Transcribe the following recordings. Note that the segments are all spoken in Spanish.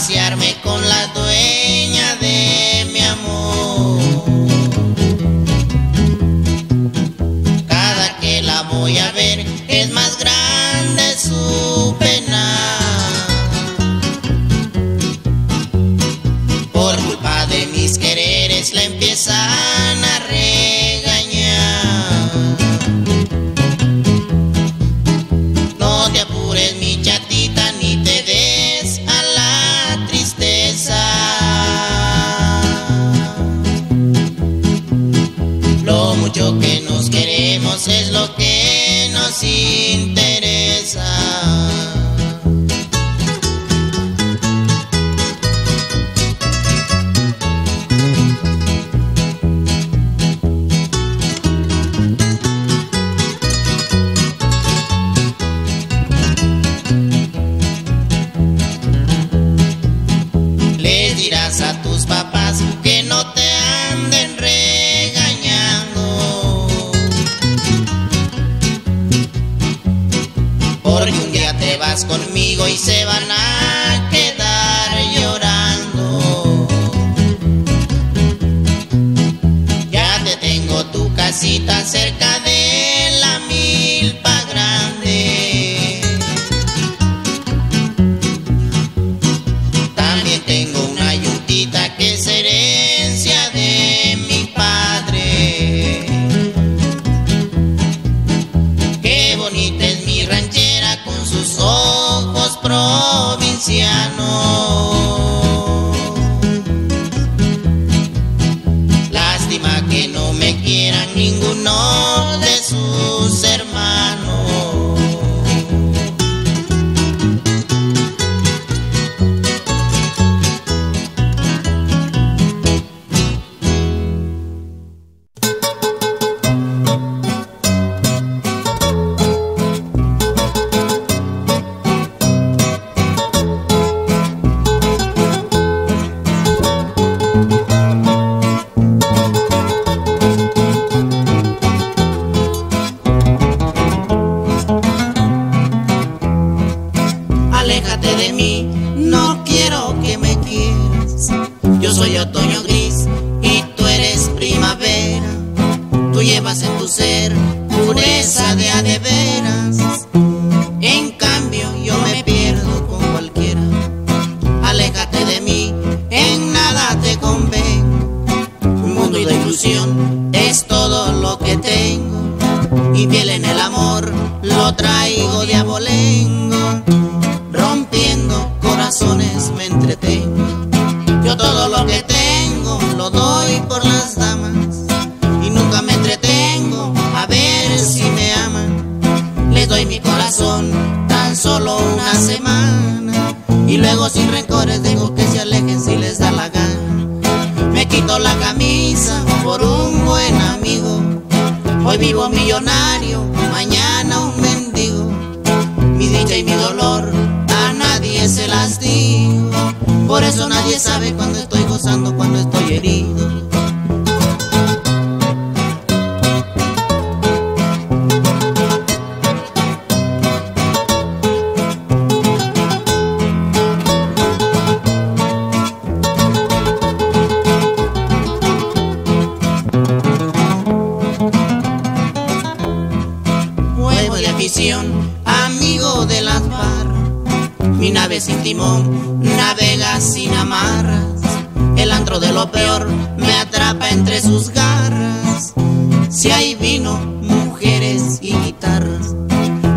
pasearme con la dueña de mi amor. Cada que la voy a ver es más grande su pena, por culpa de mis quereres la empiezan a regañar. No te apures mi chatita, ni te des a la tristeza. Lo mucho que nos queremos es lo que nos interesa. Dirás a tus papás que no te anden regañando, porque un día te vas conmigo y se van a quedar llorando. Ya te tengo tu casita cerca de la milpa grande. Lástima que no me quieran ninguno de sus hermanos. Aléjate de mí, no quiero que me quieras. Yo soy otoño gris y tú eres primavera. Tú llevas en tu ser pureza de a de veras. En cambio yo me pierdo con cualquiera. Aléjate de mí, en nada te convengo. Un mundo de ilusión es todo lo que tengo. Infiel en el amor, lo traigo de abolengo. Rompiendo corazones me entretengo. Yo todo lo que tengo lo doy por las damas, y nunca me entretengo a ver si me aman. Les doy mi corazón tan solo una semana, y luego sin rencores dejo que se alejen si les da la gana. Me quito la camisa por un buen amigo. Hoy vivo millonario, mañana un mendigo. Mi dicha y mi dolor a nadie se las digo. Por eso nadie sabe cuando estoy gozando, cuando estoy herido. Amigo de las barras, mi nave sin timón, navega sin amarras. El antro de lo peor me atrapa entre sus garras. Si hay vino, mujeres y guitarras.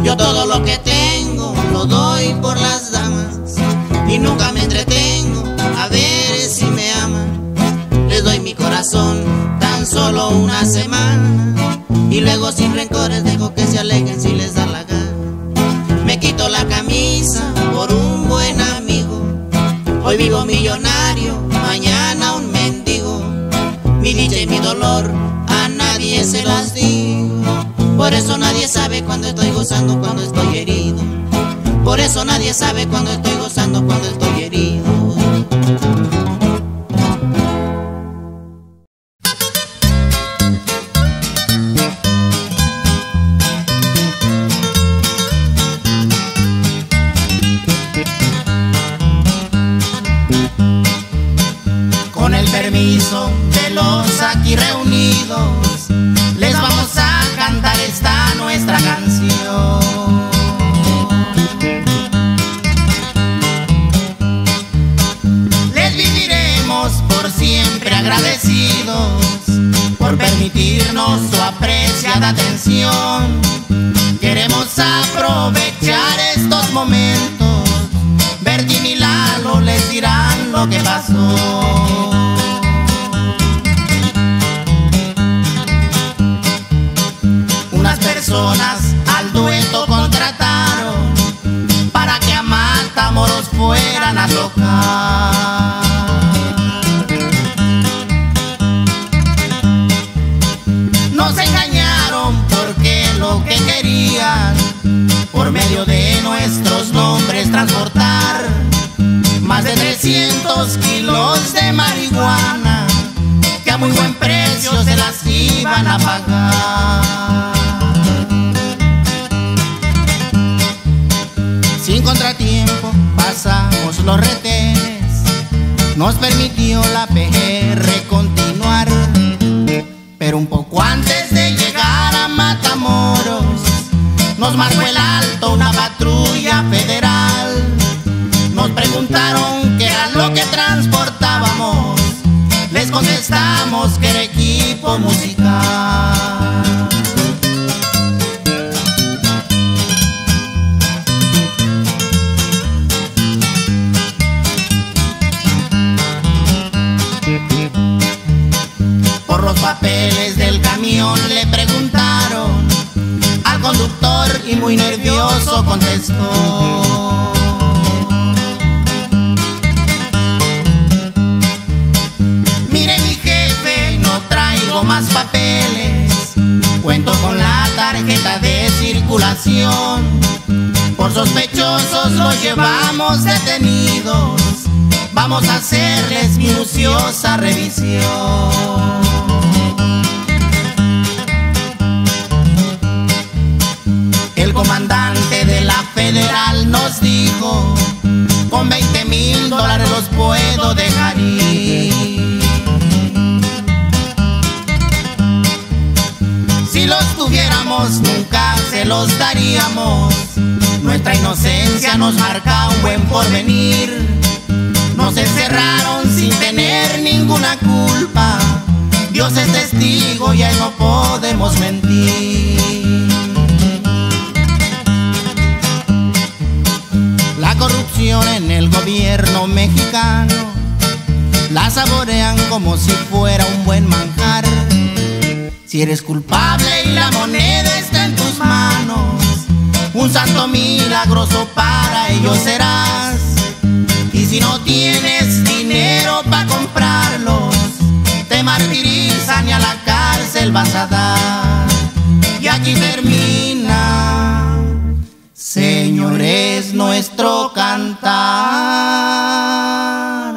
Yo todo lo que tengo lo doy por las damas, y nunca me entretengo a ver si me aman. Les doy mi corazón tan solo una semana, y luego sin rencores dejo que se aleguen si les da la gana. Me quito la camisa por un buen amigo. Hoy vivo millonario, mañana un mendigo. Mi dicha y mi dolor a nadie se las digo. Por eso nadie sabe cuando estoy gozando, cuando estoy herido. Por eso nadie sabe cuando estoy gozando, cuando estoy herido. diversión. Queremos aprovechar estos momentos. Bertín y Lalo les dirán lo que pasó. Unas personas al dueto contrataron para que a Matamoros fueran a tocar. Por medio de nuestros nombres transportar más de 300 kilos de marihuana que a muy buen precio se las iban a pagar. Sin contratiempo pasamos los retenes, nos permitió la PR continuar, pero un poco antes de llegar a Matamoros nos marcó el alto una patrulla federal. Nos preguntaron qué era lo que transportábamos. Les contestamos que era equipo musical. Por los papeles del camión le preguntaron. Conductor y muy nervioso contestó: mire mi jefe, no traigo más papeles, cuento con la tarjeta de circulación. Por sospechosos los llevamos detenidos, vamos a hacerles minuciosa revisión. Comandante de la federal nos dijo: con $20,000 los puedo dejar ir. Si los tuviéramos nunca se los daríamos. Nuestra inocencia nos marca un buen porvenir. Nos encerraron sin tener ninguna culpa. Dios es testigo y a él no podemos mentir. En el gobierno mexicano la saborean como si fuera un buen manjar. Si eres culpable y la moneda está en tus manos, un santo milagroso para ellos serás. Y si no tienes dinero para comprarlos, te martirizan y a la cárcel vas a dar. Y aquí termina, Señor, es nuestro cantar.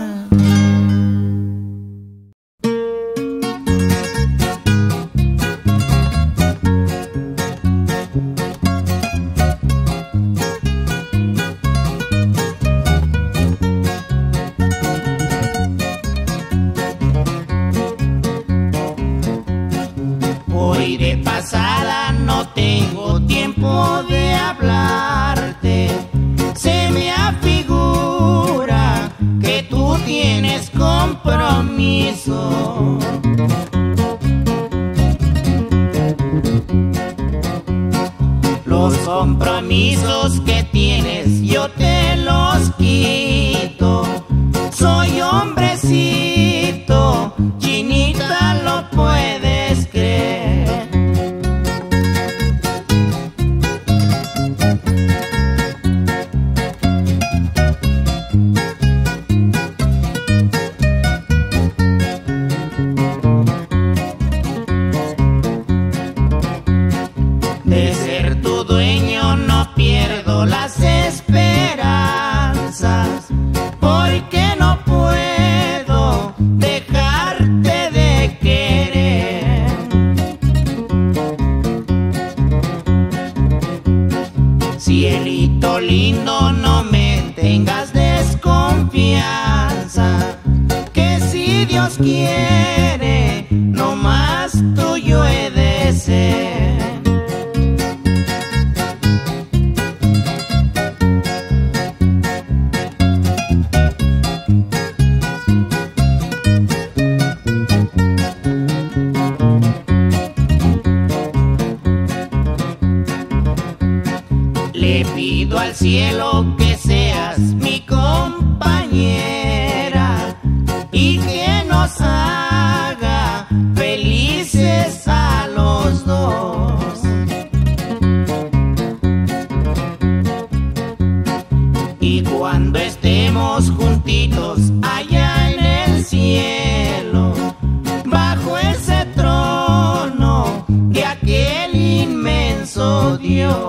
Hoy de pasada no tengo tiempo de hablarte. Se me afigura que tú tienes compromiso. Los compromisos que tienes yo te los quito. Soy hombrecito, chinita, lo puedes creer. Le pido al cielo que seas mi compañera y que nos haga felices a los dos. Y cuando estemos juntitos allá en el cielo, bajo ese trono de aquel inmenso Dios.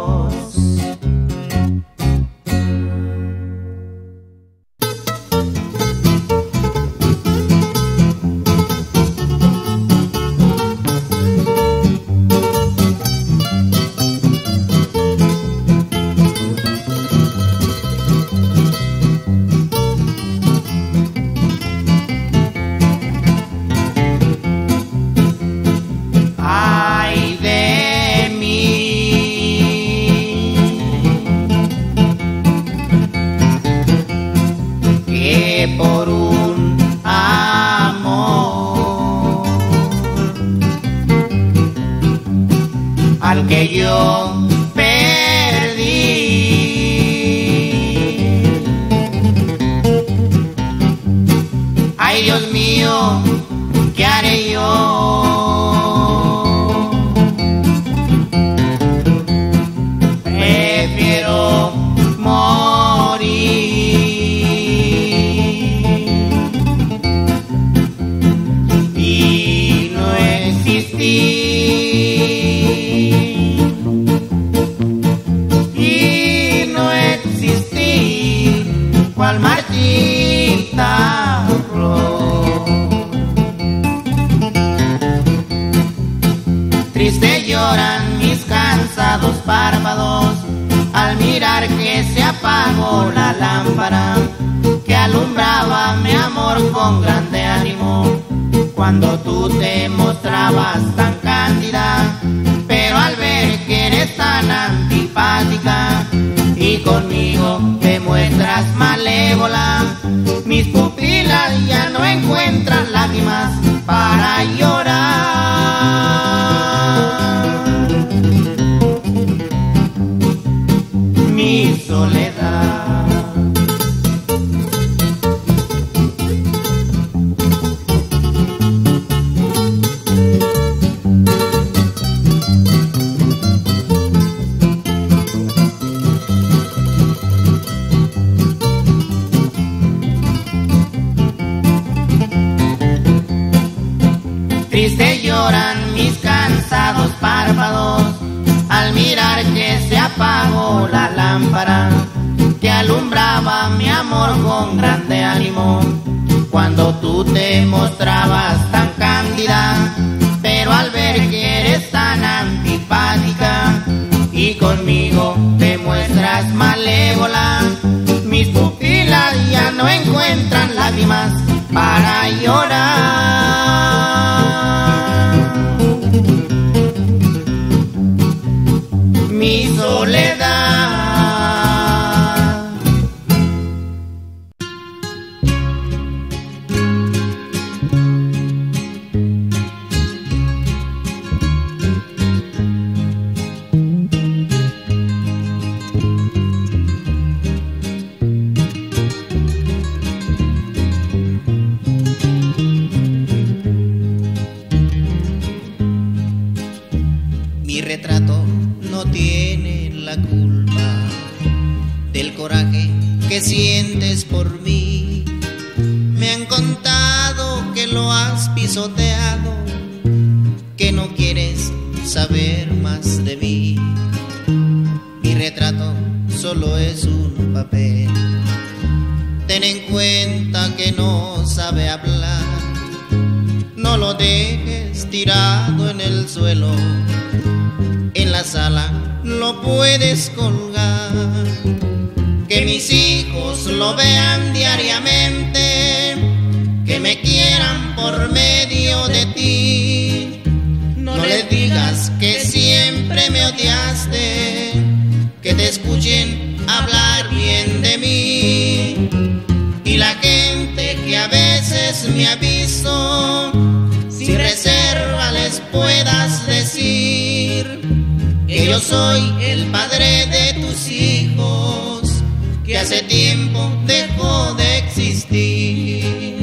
Yo Yo soy el padre de tus hijos, que hace tiempo dejó de existir.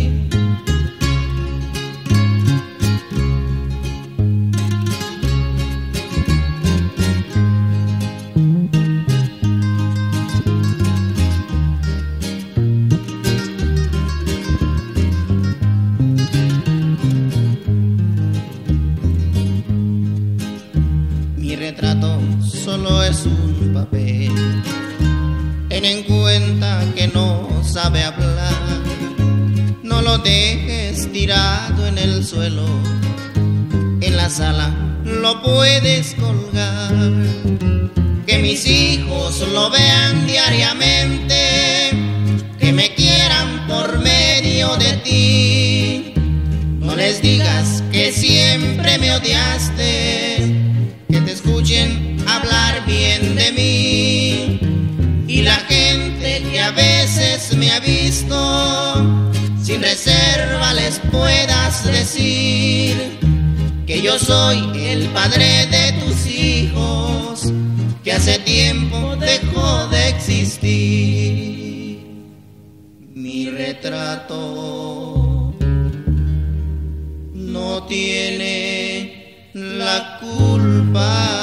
Mi retrato solo es un papel. Ten en cuenta que no sabe hablar. No lo dejes tirado en el suelo. En la sala lo puedes colgar. Que mis hijos lo vean diariamente, que me quieran por medio de ti. No les digas que siempre me odiaste, que te escuchen hablar bien de mí. Y la gente que a veces me ha visto, sin reserva les puedas decir que yo soy el padre de tus hijos, que hace tiempo dejó de existir. Mi retrato no tiene la culpa.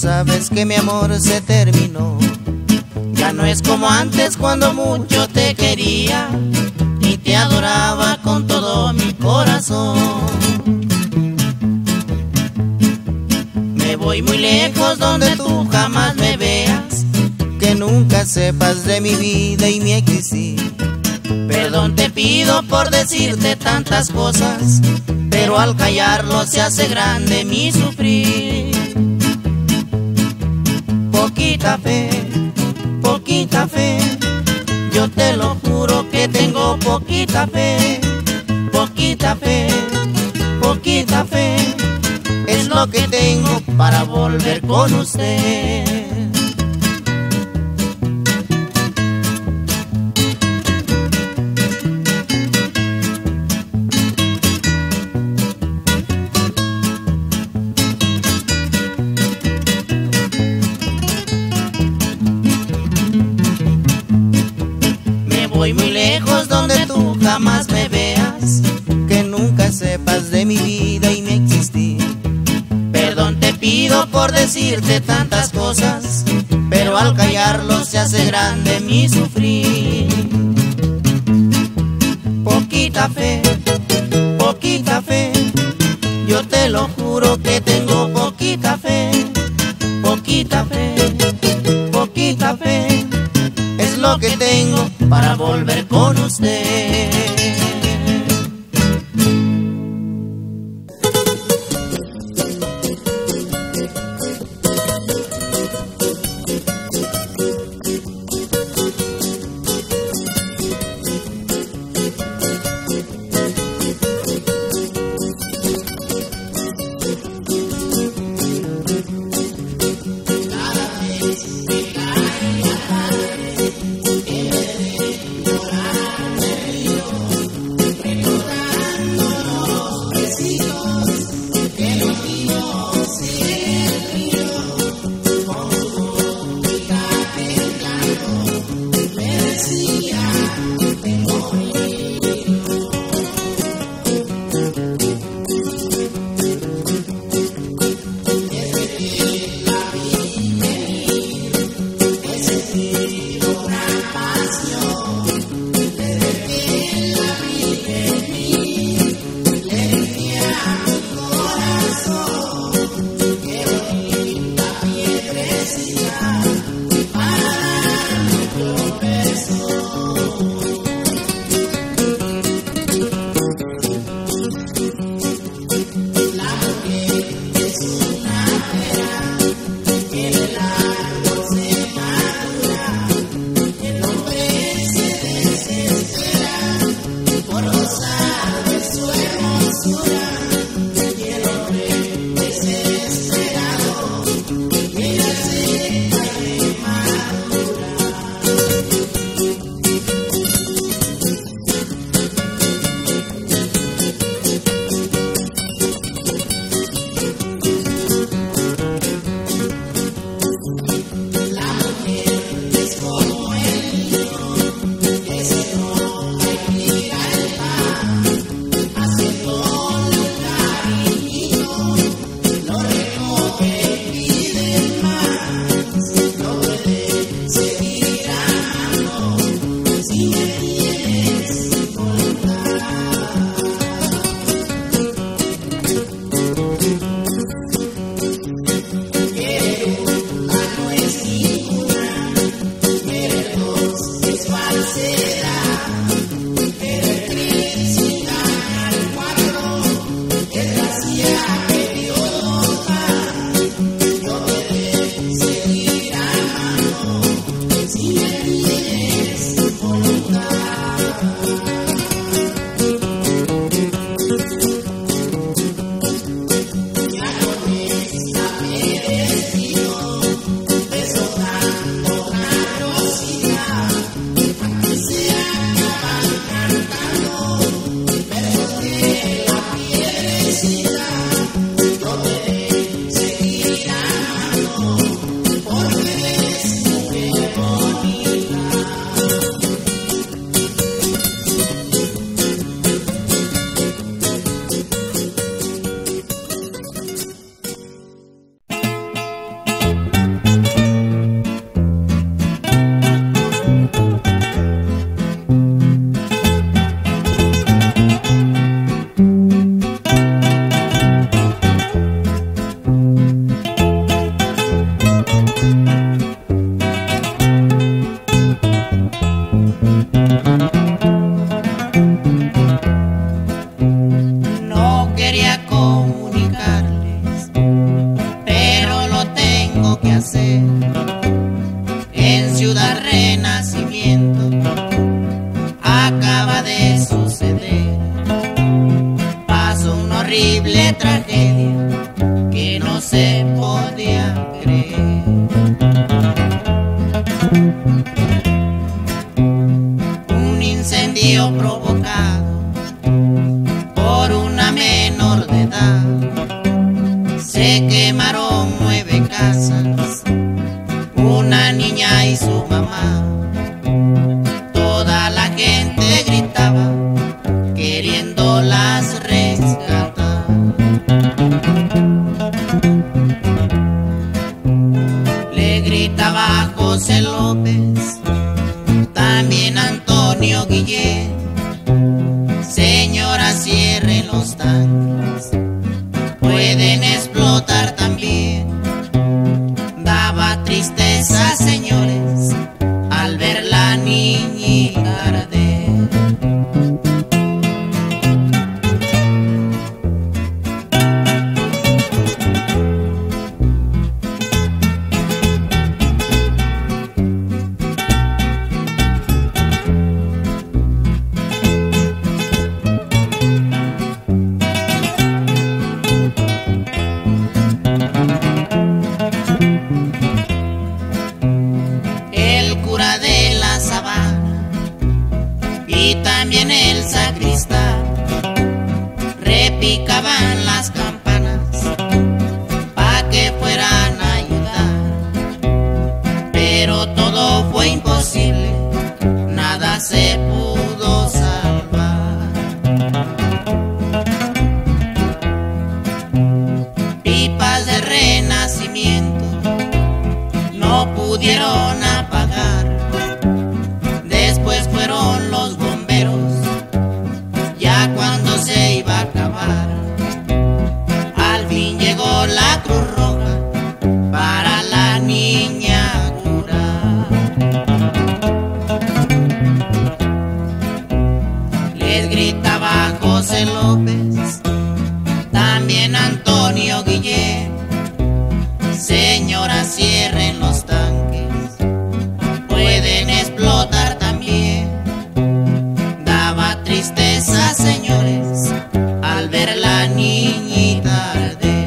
Sabes que mi amor se terminó. Ya no es como antes cuando mucho te quería y te adoraba con todo mi corazón. Me voy muy lejos donde tú jamás me veas, que nunca sepas de mi vida y mi existir. Perdón te pido por decirte tantas cosas, pero al callarlo se hace grande mi sufrir. Poquita fe, yo te lo juro que tengo poquita fe. Poquita fe, poquita fe, es lo que tengo para volver con usted. Jamás me veas, que nunca sepas de mi vida y mi existir. Perdón te pido por decirte tantas cosas, pero al callarlo se hace grande mi sufrir. Poquita fe, yo te lo juro que tengo poquita fe. Poquita fe, poquita fe, es lo que tengo para volver con usted. amanecer, en Ciudad Renacimiento acaba de suceder. Pasó una horrible tragedia que no se podía creer. Un incendio provocado por una menor de edad. Se quemaron 9 casas, una niña y su mamá. Toda la gente gritaba queriéndolas rescatar. Le gritaba a José López, también Antonio Guillén: señora, cierre los tanques, pueden explotar también. Daba tristeza, señores, al ver la niñita arder. De la Sabana y también el sacristán repicaban las campanas pa' que fueran a ayudar, pero todo fue imposible, nada se pudo salvar. Pipas del Renacimiento no pudieron apagar. Después fueron los bomberos, ya cuando se iba a acabar. Al fin llegó la Cruz Roja para la niña curar. Les gritaba José López, también Antonio Guillén: señora, cierren los tanques, pueden explotar también. Daba tristeza, señores, al ver la niñita arder.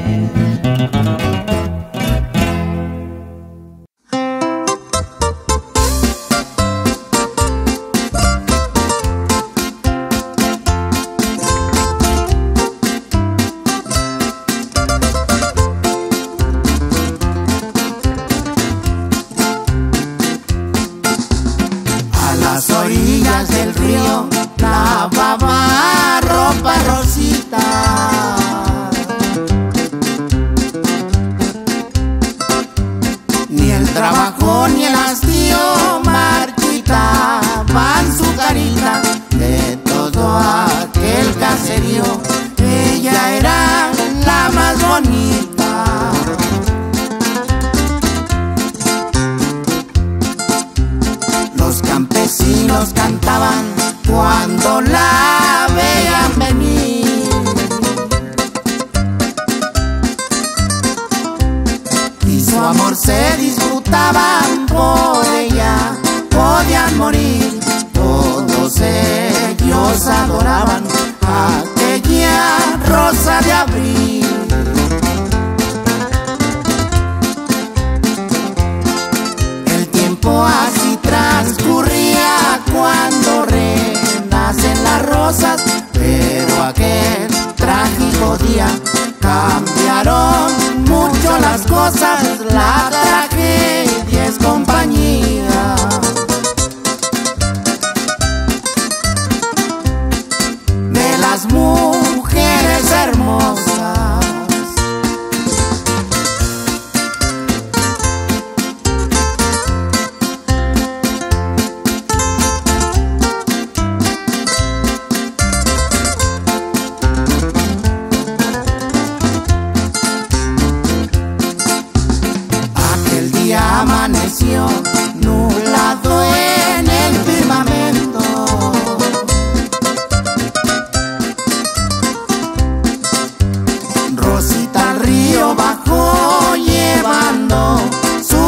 Rosita al río bajó llevando su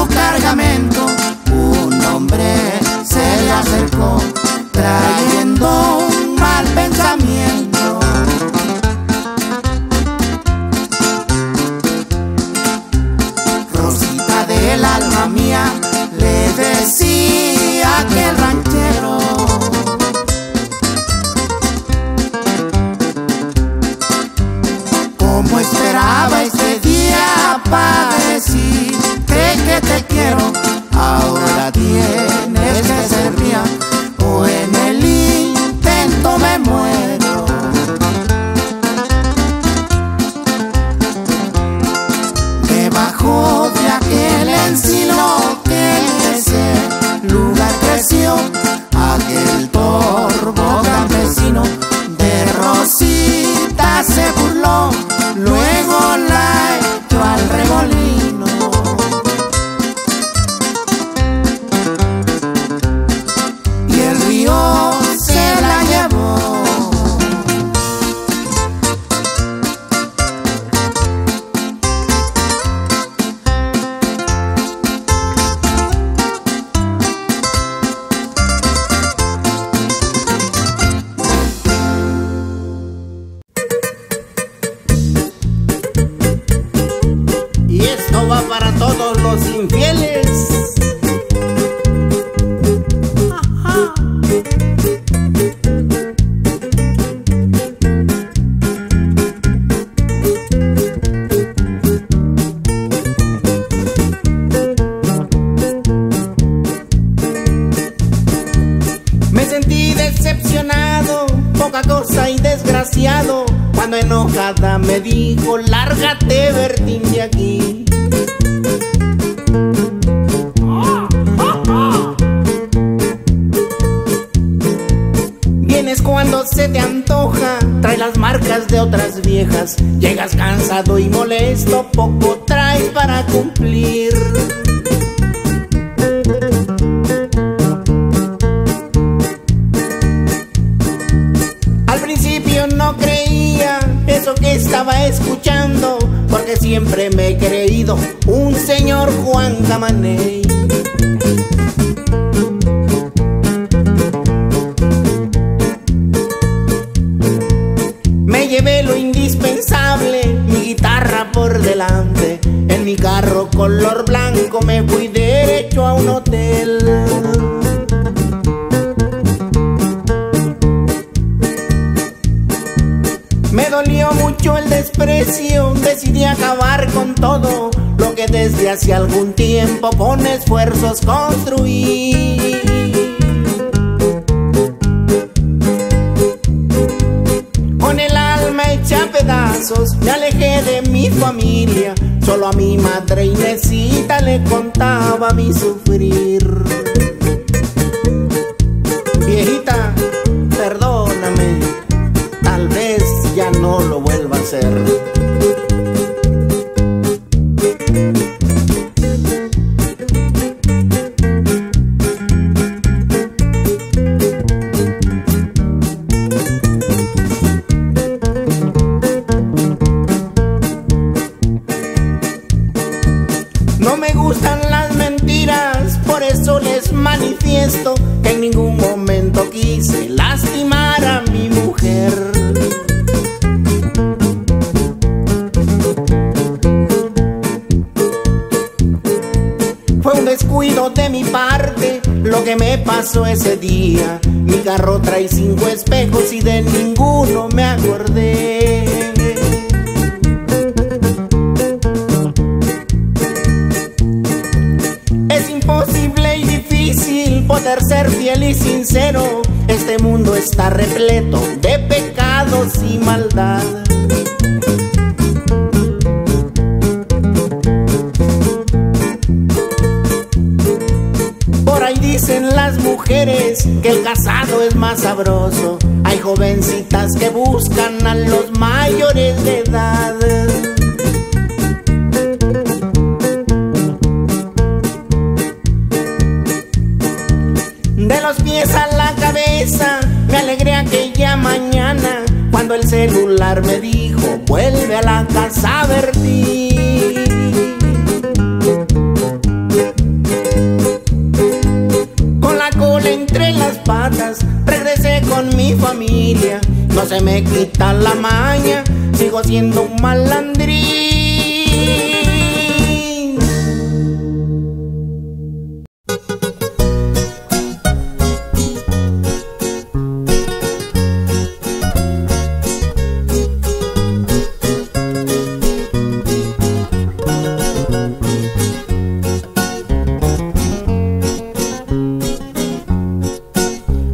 pegamento, un hombre se le acercó trayendo un mal pensamiento. Rosita del alma mía, le decía aquel ranchero, como esperaba este día para decirte que te quiero. Ahora tienes que ser mía o en el intento me muero. Debajo de aquel encino que en ese lugar creció aquel torvo campesino, de Rosita se burló, luego la echó al remolino. Y el río se la llevó. Enojada me dijo, lárgate, Bertín, de aquí. Vienes cuando se te antoja, trae las marcas de otras viejas, llegas cansado y molesto, poco traes para cumplir. Estaba escuchando, porque siempre me he creído un señor Juan Camaney. Me llevé lo indispensable, mi guitarra por delante, en mi carro color blanco me fui derecho a un hotel. Mucho el desprecio, decidí acabar con todo lo que desde hace algún tiempo con esfuerzos construí. Con el alma hecha a pedazos me alejé de mi familia, solo a mi madre Inesita le contaba mi sufrir. Viejita, perdóname, tal vez ya no lo vuelva a hacer. No me gustan las mentiras, por eso les manifiesto que en ningún momento quise lastimar a mi mujer. Descuido de mi parte lo que me pasó ese día, mi carro trae 5 espejos y de ninguno me acordé. Es imposible y difícil poder ser fiel y sincero, este mundo está repleto de pecados y maldad. Dicen las mujeres que el casado es más sabroso, hay jovencitas que buscan a los mayores de edad. De los pies a la cabeza me alegré aquella mañana cuando el celular me dijo, vuelve a la casa, Bertín. se me quita la maña, sigo siendo un malandrín.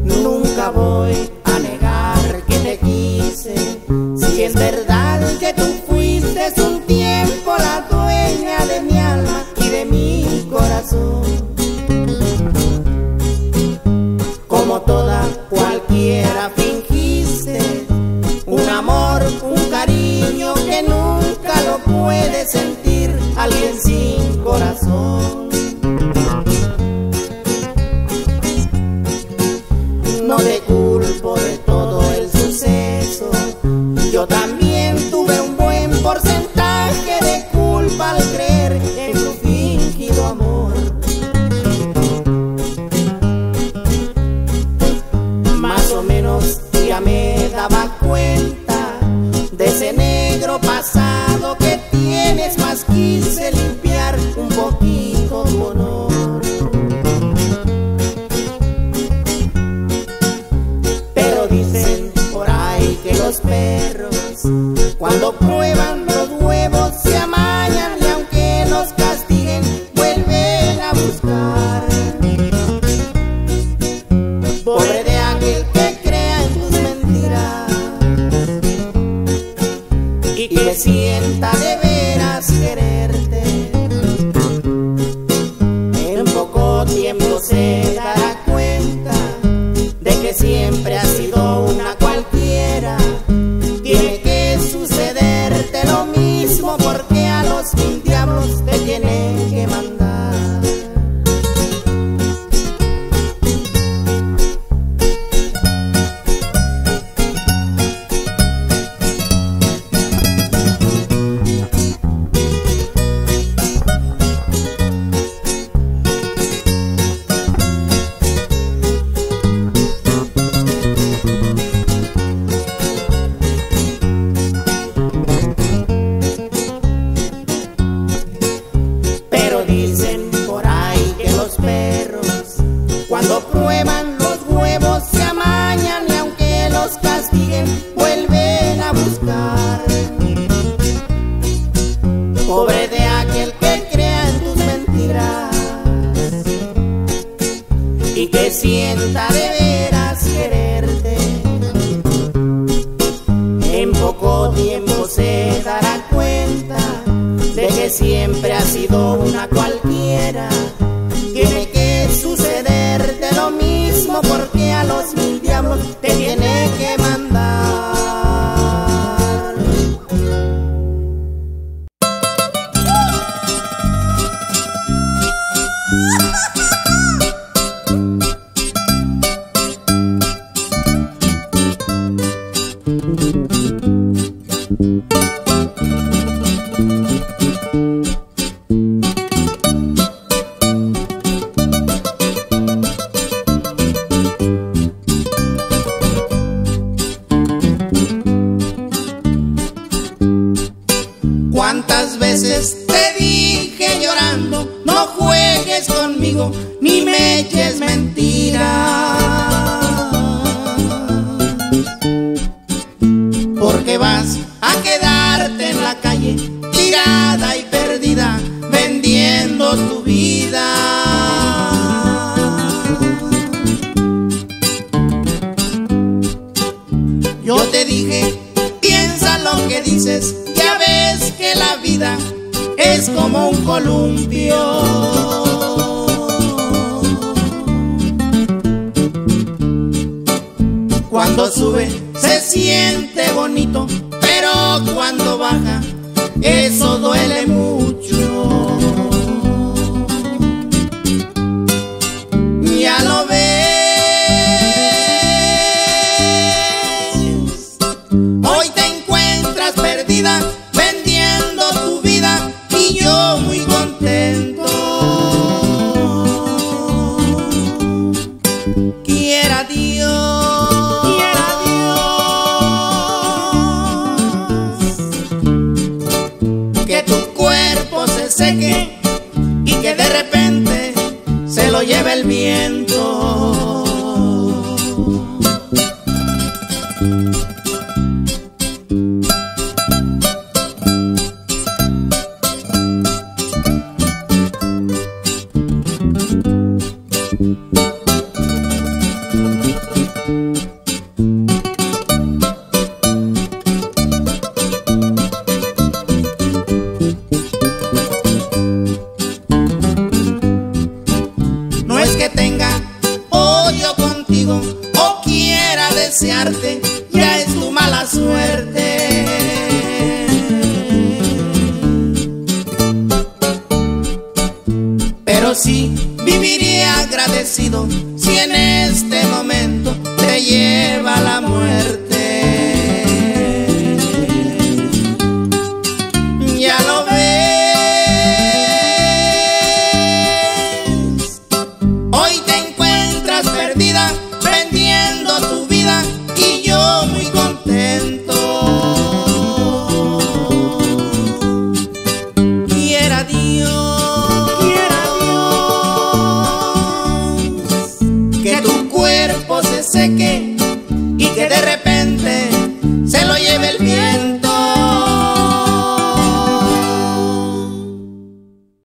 Nunca voy a negar que te quise, si es verdad que tú fuiste un tiempo la dueña de mi alma y de mi corazón. Como toda cualquiera fingiste un amor, un cariño que nunca lo puede sentir alguien sin corazón. No te culpo de todo el suceso, yo también tuve un buen porcentaje de culpa al creer en tu fingido amor. Más o menos ya me daba cuenta de ese negro pasado que tienes, más quise limpiar un poquito tu honor. Los perros cuando prueban los huevos se amañan y aunque los castiguen vuelven a buscar. Pobre de aquel que crea en tus mentiras y que sienta de veras quererte. En poco tiempo se dará cuenta de que siempre ha sido una cualquiera. Tiene que sucederte lo mismo porque a los mil diablos te tiene que mandar. Dicen por ahí que los perros cuando prueban los huevos se amañan y aunque los castiguen vuelven a buscar. Pobre de aquel que crea en tus mentiras y que sienta de veras quererte. En poco tiempo se dará cuenta de que siempre ha sido una cualquiera. Tiene que sucederte lo mismo porque a los mil diablos te tiene que mandar. ¿Cuántas veces te dije llorando, no juegues conmigo ni me eches mentiras? Porque vas a quedarte en la calle tirada y perdida, vendiendo tu vida. Yo te dije, piensa lo que dices, ya ves que la vida es como un columpio. Cuando sube se siente bonito, pero cuando baja eso duele mucho. Ya lo ves, hoy te encuentras perdida, vendiendo tu vida y yo muy contento. Quiera Dios ti viviría agradecido si en este momento te lleva la muerte.